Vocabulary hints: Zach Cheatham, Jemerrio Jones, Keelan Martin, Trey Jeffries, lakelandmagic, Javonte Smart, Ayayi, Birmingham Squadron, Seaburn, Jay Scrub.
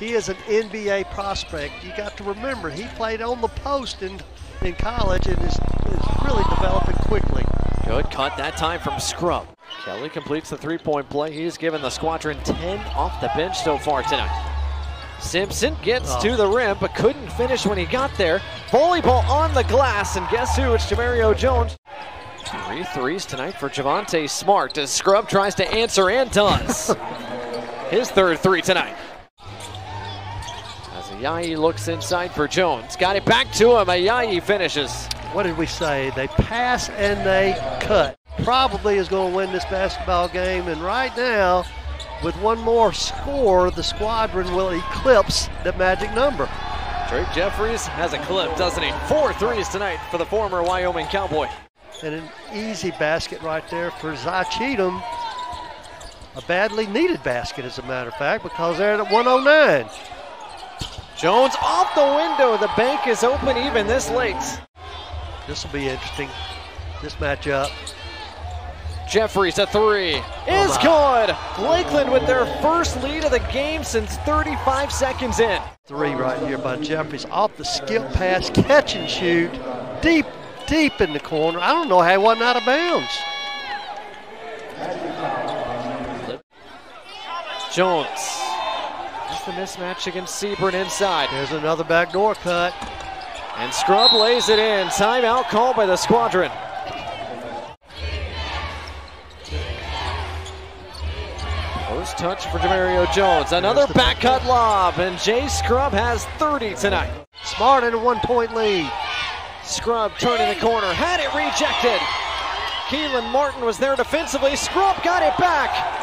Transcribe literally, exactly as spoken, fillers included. He is an N B A prospect. You got to remember, he played on the post in, in college and is, is really developing quickly. Good cut that time from Scrub. Kelly completes the three-point play. He's given the Squadron ten off the bench so far tonight. Simpson gets oh. to the rim, but couldn't finish when he got there. Volleyball on the glass, and guess who? It's Jemerrio Jones. Three threes tonight for Javonte Smart as Scrub tries to answer and does. His third three tonight. As Ayayi looks inside for Jones. Got it back to him. Ayayi finishes. What did we say? They pass and they cut. Probably is going to win this basketball game, and right now, with one more score, the Squadron will eclipse the magic number. Trey Jeffries has a clip, doesn't he? Four threes tonight for the former Wyoming Cowboy. And an easy basket right there for Zach Cheatham. A badly needed basket, as a matter of fact, because they're at one oh nine. Jones off the window. The bank is open even this late. This will be interesting, this matchup. Jeffries, a three, is good. Lakeland with their first lead of the game since thirty-five seconds in. Three right here by Jeffries, off the skip pass, catch and shoot, deep, deep in the corner. I don't know how he wasn't out of bounds. Jones, that's the mismatch against Seaburn inside. There's another backdoor cut. And Scrub lays it in. Timeout called by the Squadron. First touch for Jemerrio Jones. Another back cut lob, and Jay Scrub has thirty tonight. Smart in a one-point lead. Scrub turning the corner, had it rejected. Keelan Martin was there defensively. Scrub got it back.